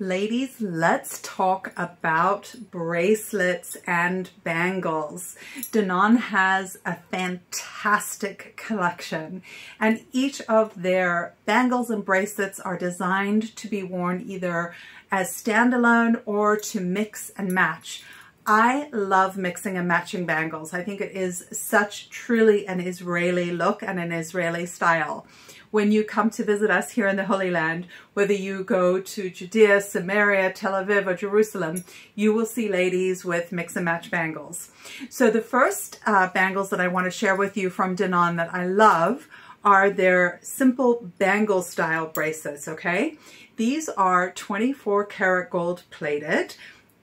Ladies, let's talk about bracelets and bangles. Dinan has a fantastic collection, and each of their bangles and bracelets are designed to be worn either as standalone or to mix and match. I love mixing and matching bangles. I think it is such truly an Israeli look and an Israeli style. When you come to visit us here in the Holy Land, whether you go to Judea, Samaria, Tel Aviv, or Jerusalem, you will see ladies with mix and match bangles. So the first bangles that I want to share with you from Dinan that I love are their simple bangle style bracelets, okay? These are 24 karat gold plated.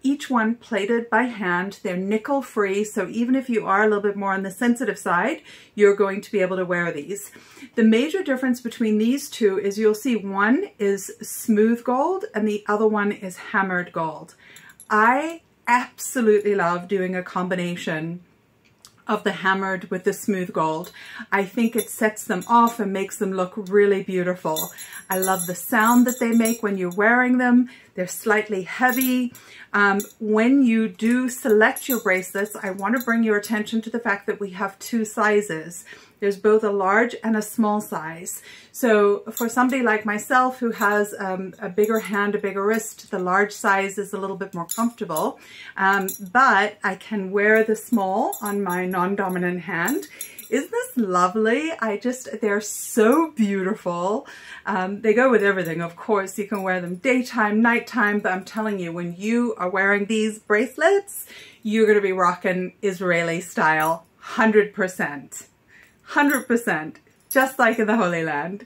Each one plated by hand. They're nickel free, so even if you are a little bit more on the sensitive side, you're going to be able to wear these. The major difference between these two is you'll see one is smooth gold and the other one is hammered gold. I absolutely love doing a combination of the hammered with the smooth gold. I think it sets them off and makes them look really beautiful. I love the sound that they make when you're wearing them. They're slightly heavy. When you do select your bracelets, I want to bring your attention to the fact that we have two sizes. There's both a large and a small size. So for somebody like myself who has a bigger hand, a bigger wrist, the large size is a little bit more comfortable, but I can wear the small on my non-dominant hand. Isn't this lovely? They're so beautiful. They go with everything, of course. You can wear them daytime, nighttime, but I'm telling you, when you are wearing these bracelets, you're gonna be rocking Israeli style 100%. 100%, just like in the Holy Land.